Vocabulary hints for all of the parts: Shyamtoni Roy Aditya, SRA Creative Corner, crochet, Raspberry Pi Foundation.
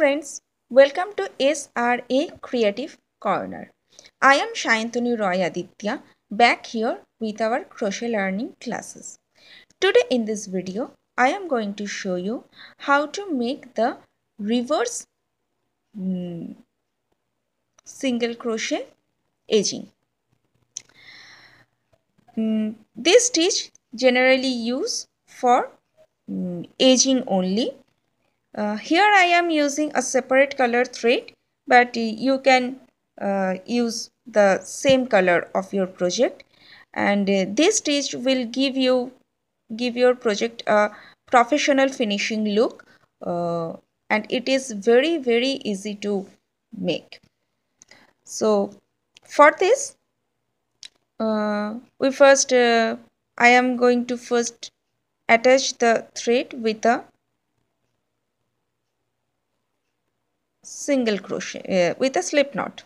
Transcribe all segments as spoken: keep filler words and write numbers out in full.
friends, welcome to S R A Creative Corner. I am Shyamtoni Roy Aditya, back here with our crochet learning classes. Today in this video, I am going to show you how to make the reverse mm, single crochet edging. Mm, this stitch generally used for mm, edging only. Uh, here I am using a separate color thread, but you can uh, use the same color of your project, and uh, this stitch will give you give your project a professional finishing look, uh, and it is very very easy to make. So for this uh, we first uh, I am going to first attach the thread with a single crochet uh, with a slip knot.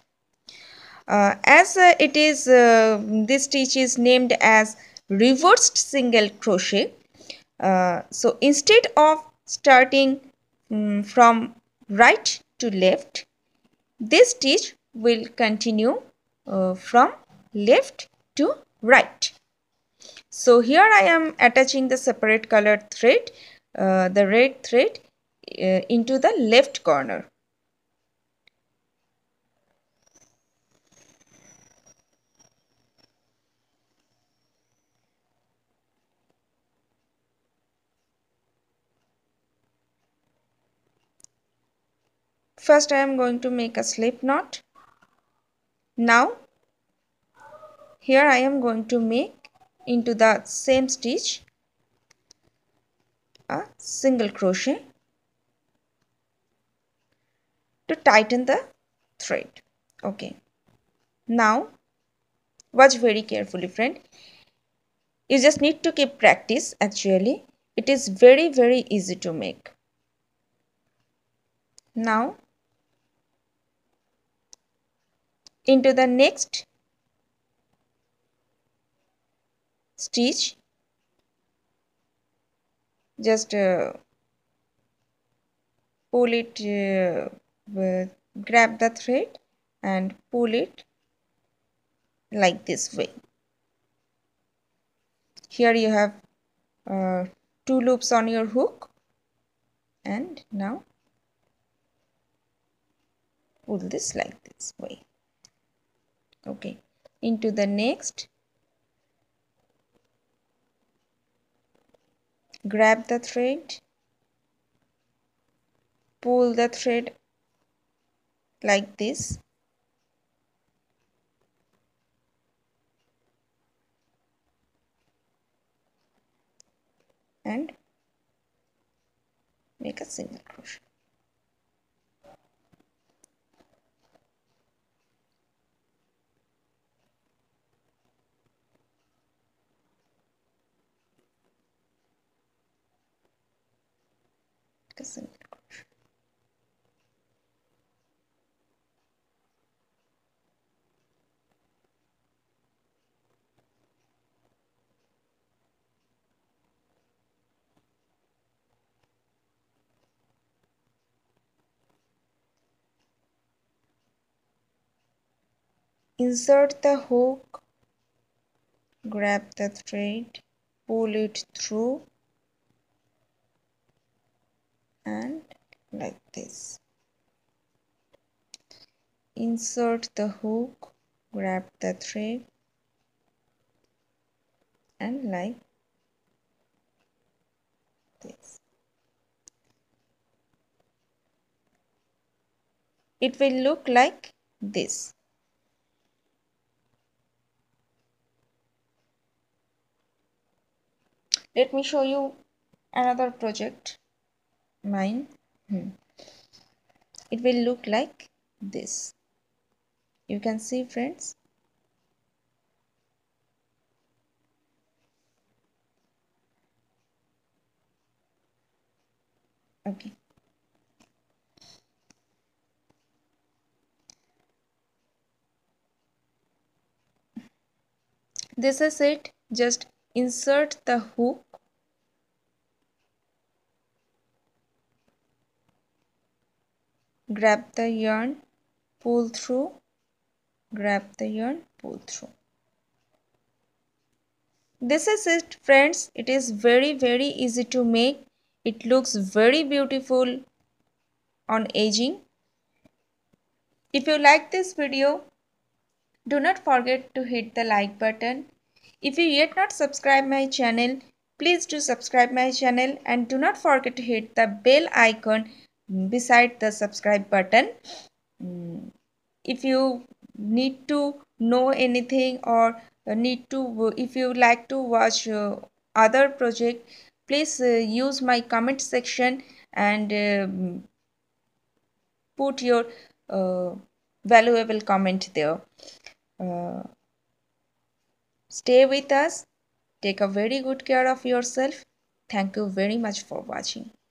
Uh, as uh, it is uh, this stitch is named as reversed single crochet, uh, so instead of starting um, from right to left, this stitch will continue uh, from left to right. So here I am attaching the separate colored thread, uh, the red thread, uh, into the left corner. First I am going to make a slip knot. Now here I am going to make into the same stitch a single crochet to tighten the thread. Okay, now watch very carefully, friend. You just need to keep practice. Actually it is very very easy to make. Now into the next stitch, just uh, pull it, uh, with, grab the thread and pull it like this way. Here you have uh, two loops on your hook, and now pull this like this way. Okay, into the next, grab the thread, pull the thread like this, and make a single crochet. Single crochet. Insert the hook, grab the thread, pull it through, and like this. Insert the hook, grab the thread, and like this. It will look like this. Let me show you another project. Mine. Hmm. It will look like this. You can see, friends. Okay. This is it. Just insert the hook, grab the yarn, pull through, grab the yarn, pull through. This is it, friends. It is very very easy to make. It looks very beautiful on edging. If you like this video, do not forget to hit the like button. If you yet not subscribe my channel, please do subscribe my channel and do not forget to hit the bell icon beside the subscribe button. If you need to know anything or need to, if you like to watch uh, other project, please uh, use my comment section and uh, put your uh, valuable comment there. Uh, stay with us. Take a very good care of yourself. Thank you very much for watching.